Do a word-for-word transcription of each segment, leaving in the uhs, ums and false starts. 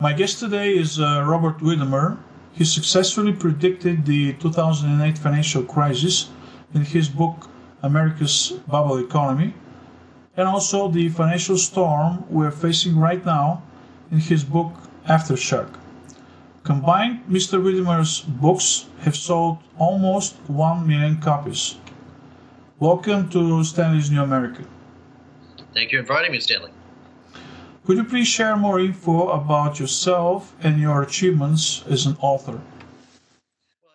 My guest today is uh, Robert Wiedemer. He successfully predicted the two thousand eight financial crisis in his book America's Bubble Economy, and also the financial storm we're facing right now in his book Aftershock. Combined, Mister Wiedemer's books have sold almost one million copies. Welcome to Stanley's New America. Thank you for inviting me, Stanley. Could you please share more info about yourself and your achievements as an author?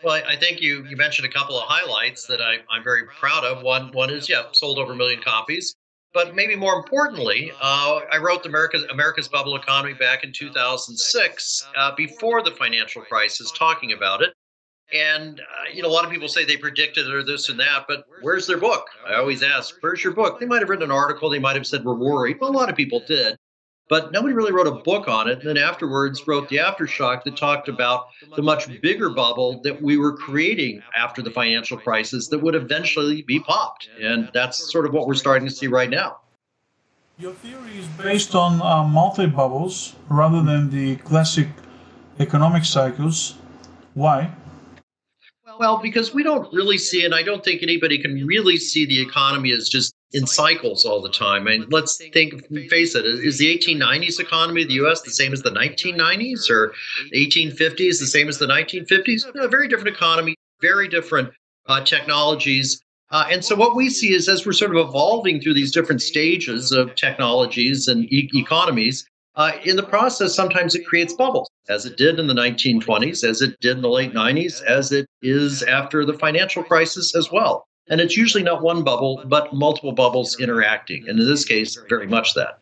Well, I think you, you mentioned a couple of highlights that I, I'm very proud of. One, one is, yeah, sold over a million copies. But maybe more importantly, uh, I wrote America's, America's Bubble Economy back in two thousand six, uh, before the financial crisis, talking about it. And, uh, you know, a lot of people say they predicted it or this and that, but where's their book? I always ask, where's your book? They might have written an article. They might have said, we're worried. Well, a lot of people did. But nobody really wrote a book on it, and then afterwards wrote The Aftershock that talked about the much bigger bubble that we were creating after the financial crisis that would eventually be popped. And that's sort of what we're starting to see right now. Your theory is based on uh, multi-bubbles rather than the classic economic cycles. Why? Well, because we don't really see, and I don't think anybody can really see the economy as just in cycles all the time. And let's think, face it, is the eighteen nineties economy, the U S, the same as the nineteen nineties, or the eighteen fifties, the same as the nineteen fifties? No, very different economy, very different uh, technologies. Uh, and so what we see is as we're sort of evolving through these different stages of technologies and e economies, uh, in the process, sometimes it creates bubbles, as it did in the nineteen twenties, as it did in the late nineties, as it is after the financial crisis as well. And it's usually not one bubble, but multiple bubbles interacting. And in this case, very much that.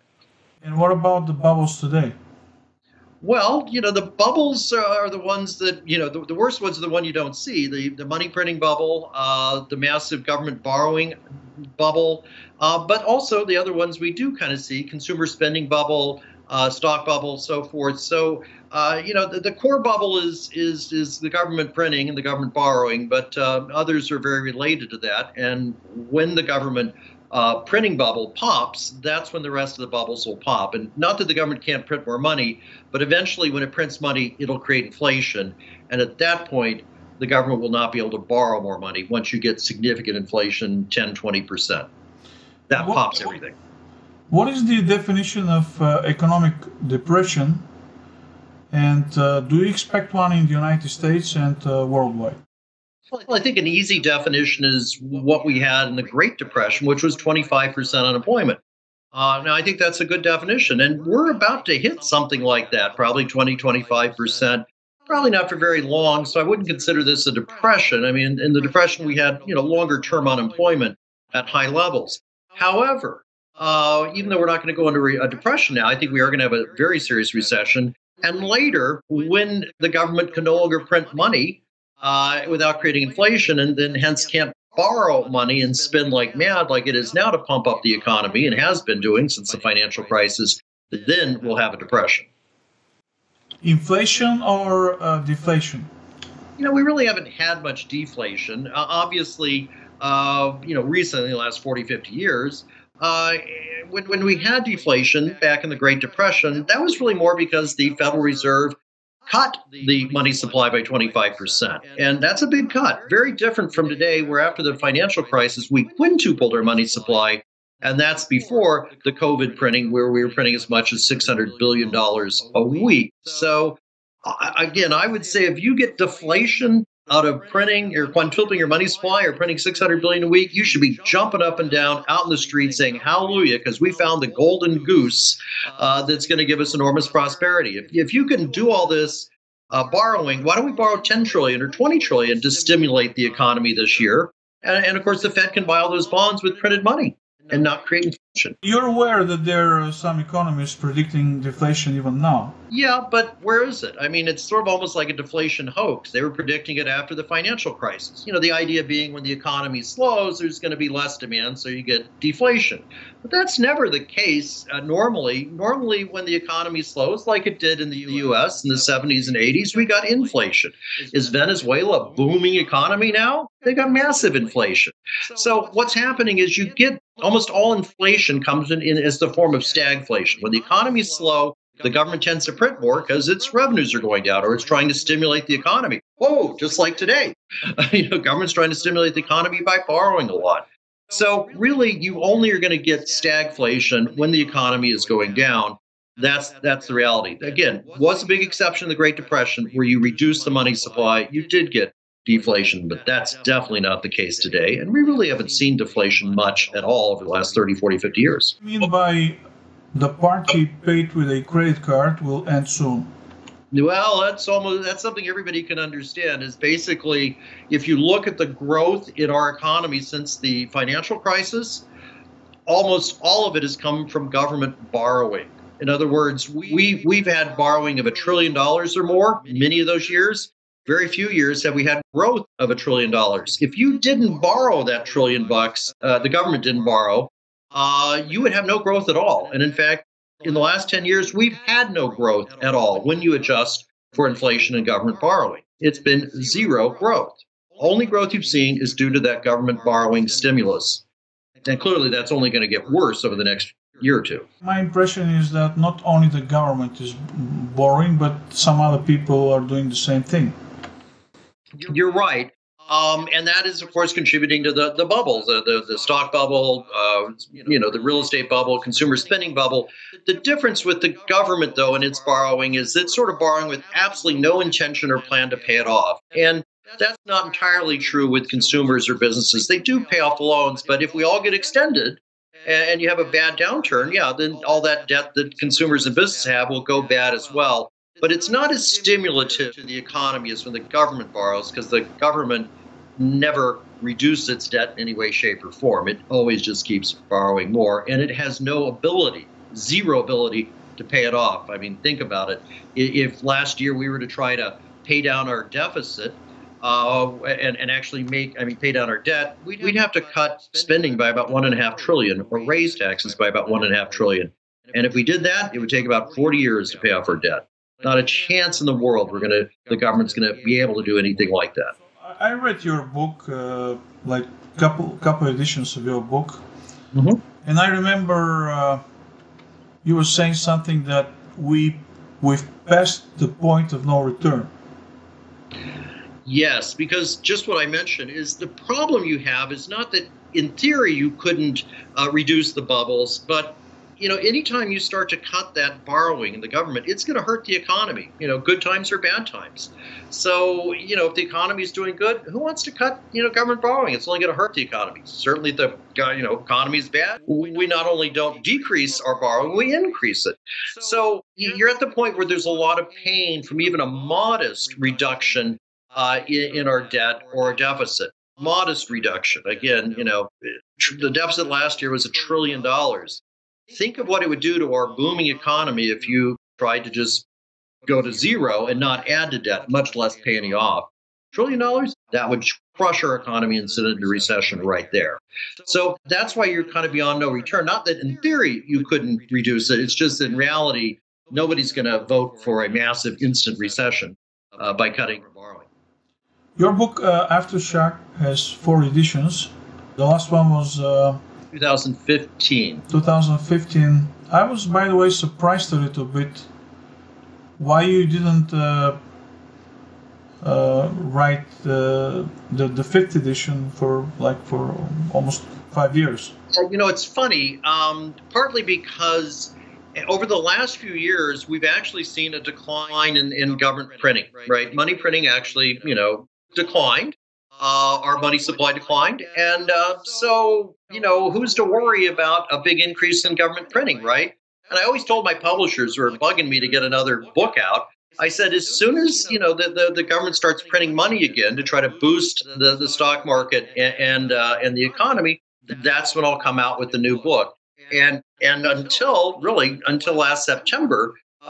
And what about the bubbles today? Well, you know, the bubbles are the ones that, you know, the, the worst ones are the one you don't see. The, the money printing bubble, uh, the massive government borrowing bubble, uh, but also the other ones we do kind of see, consumer spending bubble, Uh, stock bubble, so forth. So, uh, you know, the, the core bubble is is is the government printing and the government borrowing, but uh, others are very related to that. And when the government uh, printing bubble pops, that's when the rest of the bubbles will pop. And not that the government can't print more money, but eventually when it prints money, it'll create inflation. And at that point, the government will not be able to borrow more money once you get significant inflation, ten, twenty percent. That pops everything. What is the definition of uh, economic depression, and uh, do you expect one in the United States and uh, worldwide? Well, I think an easy definition is what we had in the Great Depression, which was twenty-five percent unemployment. Uh, now, I think that's a good definition, and we're about to hit something like that, probably twenty, twenty-five percent, probably not for very long, so I wouldn't consider this a depression. I mean, in the Depression, we had, you know, longer-term unemployment at high levels. However, Uh, even though we're not going to go into a depression now, I think we are going to have a very serious recession. And later, when the government can no longer print money uh, without creating inflation, and then hence can't borrow money and spend like mad like it is now to pump up the economy and has been doing since the financial crisis, then we'll have a depression. Inflation or uh, deflation? You know, we really haven't had much deflation. Uh, obviously, uh, you know, recently, in the last forty, fifty years, Uh, when, when we had deflation back in the Great Depression, that was really more because the Federal Reserve cut the money supply by twenty-five percent. And that's a big cut, very different from today, where after the financial crisis, we quintupled our money supply. And that's before the COVID printing, where we were printing as much as six hundred billion dollars a week. So uh, again, I would say if you get deflation out of printing or quintupling your money supply or printing six hundred billion dollars a week, you should be jumping up and down out in the street saying hallelujah, because we found the golden goose uh, that's going to give us enormous prosperity. If, if you can do all this uh, borrowing, why don't we borrow ten trillion dollars or twenty trillion dollars to stimulate the economy this year? And, and of course, the Fed can buy all those bonds with printed money and not create inflation. You're aware that there are some economists predicting deflation even now. Yeah, but where is it? I mean, it's sort of almost like a deflation hoax. They were predicting it after the financial crisis. You know, the idea being when the economy slows, there's going to be less demand, so you get deflation. But that's never the case uh, normally. Normally, when the economy slows, like it did in the U S in the seventies and eighties, we got inflation. Is Venezuela a booming economy now? They got massive inflation. So what's happening is you get almost all inflation comes in, in as the form of stagflation. When the economy is slow, The government tends to print more because its revenues are going down, or it's trying to stimulate the economy. Whoa, just like today. You know, government's trying to stimulate the economy by borrowing a lot. So really, you only are going to get stagflation when the economy is going down. That's that's the reality. Again, was a big exception in the Great Depression where you reduced the money supply. You did get deflation, but that's definitely not the case today. And we really haven't seen deflation much at all over the last thirty, forty, fifty years. I mean, by the party paid with a credit card will end soon. Well, that's almost that's something everybody can understand. Is basically, if you look at the growth in our economy since the financial crisis, almost all of it has come from government borrowing. In other words, we, we've had borrowing of a trillion dollars or more in many of those years. Very few years have we had growth of a trillion dollars. If you didn't borrow that trillion bucks, uh, the government didn't borrow, uh, you would have no growth at all. And in fact, in the last ten years, we've had no growth at all when you adjust for inflation and government borrowing. It's been zero growth. Only growth you've seen is due to that government borrowing stimulus. And clearly, that's only going to get worse over the next year or two. My impression is that not only the government is borrowing, but some other people are doing the same thing. You're right. Um, and that is, of course, contributing to the, the bubble, the, the, the stock bubble, uh, you know, the real estate bubble, consumer spending bubble. The difference with the government, though, and its borrowing is it's sort of borrowing with absolutely no intention or plan to pay it off. And that's not entirely true with consumers or businesses. They do pay off the loans, but if we all get extended, and you have a bad downturn, yeah, then all that debt that consumers and businesses have will go bad as well. But it's not as stimulative to the economy as when the government borrows, because the government never reduces its debt in any way, shape, or form. It always just keeps borrowing more, and it has no ability, zero ability to pay it off. I mean, think about it. If last year we were to try to pay down our deficit, Uh, and, and actually make, I mean, pay down our debt, we'd, we'd have to cut spending by about one and a half trillion or raise taxes by about one and a half trillion. And if we did that, it would take about forty years to pay off our debt. Not a chance in the world we're going to, the government's going to be able to do anything like that. I read your book, uh, like a couple, couple editions of your book. Mm-hmm. And I remember uh, you were saying something that we, we've passed the point of no return. Yes, because just what I mentioned is the problem you have is not that in theory you couldn't uh, reduce the bubbles, but you know, anytime you start to cut that borrowing in the government, it's going to hurt the economy, you know, good times or bad times. So, you know, if the economy is doing good, who wants to cut, you know, government borrowing? It's only going to hurt the economy. Certainly if the, you know, economy is bad, we not only don't decrease our borrowing, we increase it. So you're at the point where there's a lot of pain from even a modest reduction Uh, in, in our debt or deficit. Modest reduction. Again, you know, tr- the deficit last year was a trillion dollars. Think of what it would do to our booming economy if you tried to just go to zero and not add to debt, much less pay any off. Trillion dollars? That would crush our economy and send it into recession right there. So that's why you're kind of beyond no return. Not that in theory you couldn't reduce it. It's just in reality, nobody's going to vote for a massive instant recession uh, by cutting or borrowing. Your book, uh, Aftershock, has four editions. The last one was... Uh, twenty fifteen. twenty fifteen. I was, by the way, surprised a little bit why you didn't uh, uh, write uh, the, the fifth edition for, like, for almost five years. You know, it's funny, um, partly because... over the last few years, we've actually seen a decline in, in government printing, right? Money printing actually, you know, declined. Uh, our money supply declined. And uh, so, you know, who's to worry about a big increase in government printing, right? And I always told my publishers who were bugging me to get another book out, I said, as soon as, you know, the, the, the government starts printing money again to try to boost the, the stock market and, and, uh, and the economy, that's when I'll come out with the new book. And and until, really, until last September,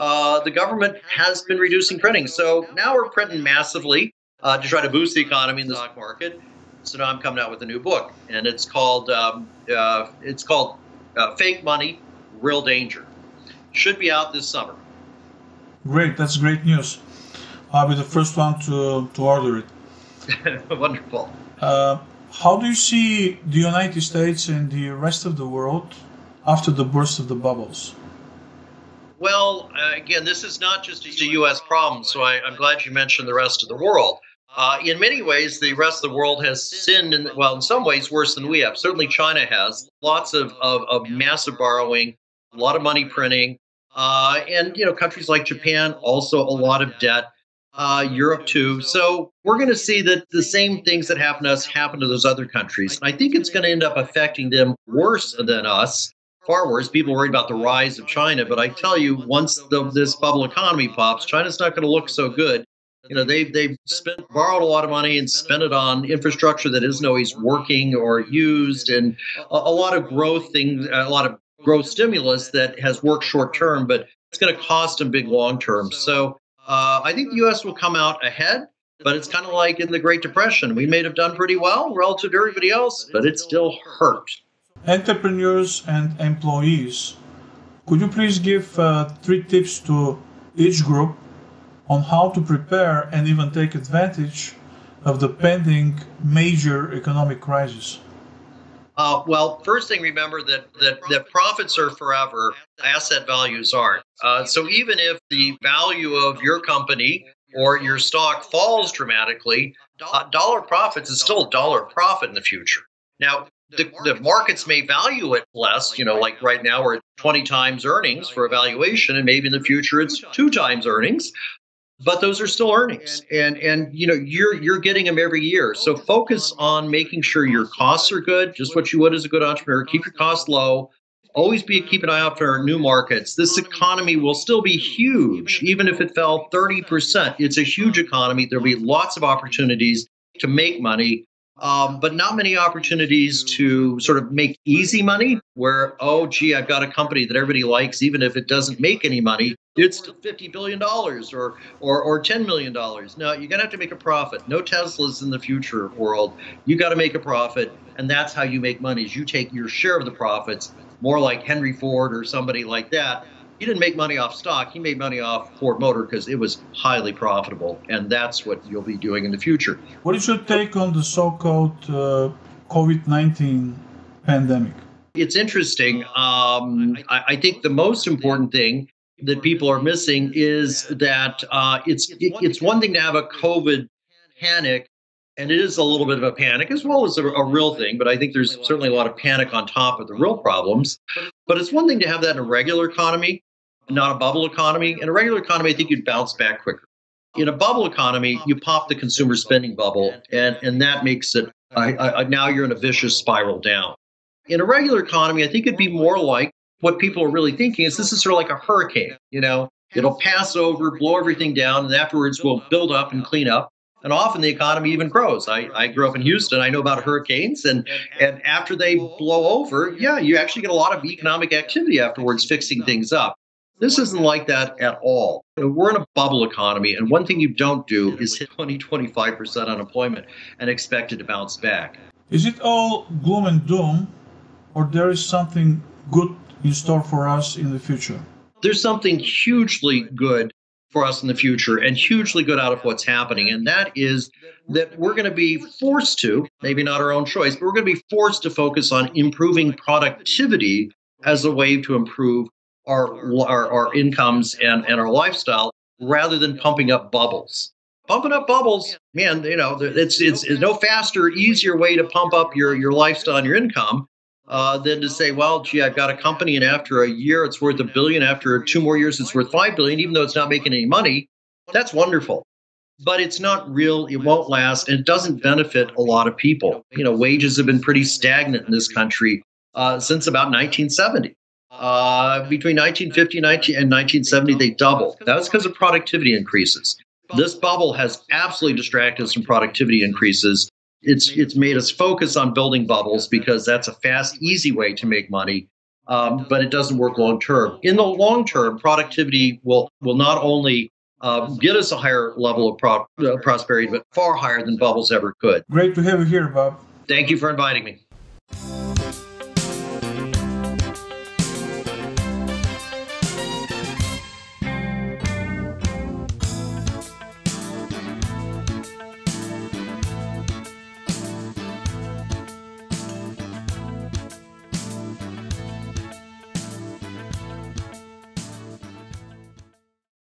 uh, the government has been reducing printing. So now we're printing massively uh, to try to boost the economy and the stock market. So now I'm coming out with a new book, and it's called um, uh, it's called uh, Fake Money, Real Danger. Should be out this summer. Great. That's great news. I'll be the first one to, to order it. Wonderful. Uh, how do you see the United States and the rest of the world after the burst of the bubbles? Well, uh, again, this is not just a U S problem, so I, I'm glad you mentioned the rest of the world. Uh, in many ways, the rest of the world has sinned, in, well, in some ways worse than we have. Certainly China has lots of, of, of massive borrowing, a lot of money printing, uh, and, you know, countries like Japan, also a lot of debt, uh, Europe too. So we're going to see that the same things that happen to us happen to those other countries. And I think it's going to end up affecting them worse than us, far worse. People worried about the rise of China. But I tell you, once the, this bubble economy pops, China's not going to look so good. You know, they've, they've spent, borrowed a lot of money and spent it on infrastructure that isn't always working or used, and a, a lot of growth things, a lot of growth stimulus that has worked short term, but it's going to cost them big long term. So uh, I think the U S will come out ahead, but it's kind of like in the Great Depression. We may have done pretty well relative to everybody else, but it still hurt. Entrepreneurs and employees, could you please give uh, three tips to each group on how to prepare and even take advantage of the pending major economic crisis? Uh, well, first thing, remember that, that, that profits are forever, asset values aren't. Uh, so even if the value of your company or your stock falls dramatically, uh, dollar profits is still a dollar profit in the future. Now, the, the markets may value it less, you know, like right now we're at twenty times earnings for evaluation, and maybe in the future it's two times earnings. But those are still earnings, and and you know you're you're getting them every year. So focus on making sure your costs are good, just what you would as a good entrepreneur. Keep your costs low. Always be keep an eye out for new markets. This economy will still be huge, even if it fell thirty percent. It's a huge economy. There'll be lots of opportunities to make money, um, but not many opportunities to sort of make easy money. Where oh gee, I've got a company that everybody likes, even if it doesn't make any money. It's still fifty billion dollars or, or, or ten million dollars. No, you're going to have to make a profit. No Teslas in the future world. You got to make a profit, and that's how you make money, is you take your share of the profits, more like Henry Ford or somebody like that. He didn't make money off stock. He made money off Ford Motor because it was highly profitable, and that's what you'll be doing in the future. What is your take on the so-called uh, COVID nineteen pandemic? It's interesting. Um, I, I think the most important thing that people are missing is that uh, it's it, it's one thing to have a COVID panic, and it is a little bit of a panic as well as a, a real thing, but I think there's certainly a lot of panic on top of the real problems. But it's one thing to have that in a regular economy, not a bubble economy. In a regular economy, I think you'd bounce back quicker. In a bubble economy, you pop the consumer spending bubble, and, and that makes it, I, I, now you're in a vicious spiral down. In a regular economy, I think it'd be more like, what people are really thinking is this is sort of like a hurricane, you know, it'll pass over, blow everything down, and afterwards we'll build up and clean up. And often the economy even grows. I, I grew up in Houston. I know about hurricanes. And, and after they blow over, yeah, you actually get a lot of economic activity afterwards fixing things up. This isn't like that at all. We're in a bubble economy. And one thing you don't do is hit twenty, twenty-five percent unemployment and expect it to bounce back. Is it all gloom and doom, or there is something good in store for us in the future? There's something hugely good for us in the future, and hugely good out of what's happening. And that is that we're going to be forced to, maybe not our own choice, but we're going to be forced to focus on improving productivity as a way to improve our, our, our incomes and, and our lifestyle, rather than pumping up bubbles. Pumping up bubbles, man, you know, it's, it's, it's no faster, easier way to pump up your, your lifestyle and your income Uh, than to say, well, gee, I've got a company, and after a year, it's worth a billion. After two more years, it's worth five billion, even though it's not making any money. That's wonderful, but it's not real. It won't last, and it doesn't benefit a lot of people. You know, wages have been pretty stagnant in this country uh, since about nineteen seventy. Uh, between nineteen fifty and nineteen seventy, they doubled. That was because of productivity increases. This bubble has absolutely distracted us from productivity increases. It's it's made us focus on building bubbles because that's a fast, easy way to make money, um, but it doesn't work long term. In the long term, productivity will will not only uh, get us a higher level of pro uh, prosperity, but far higher than bubbles ever could. Great to have you here, Bob. Thank you for inviting me.